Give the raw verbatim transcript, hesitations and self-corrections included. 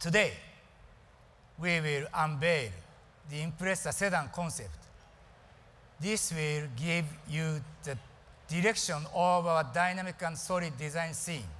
Today, we will unveil the Impreza sedan concept. This will give you the direction of our dynamic and solid design scene.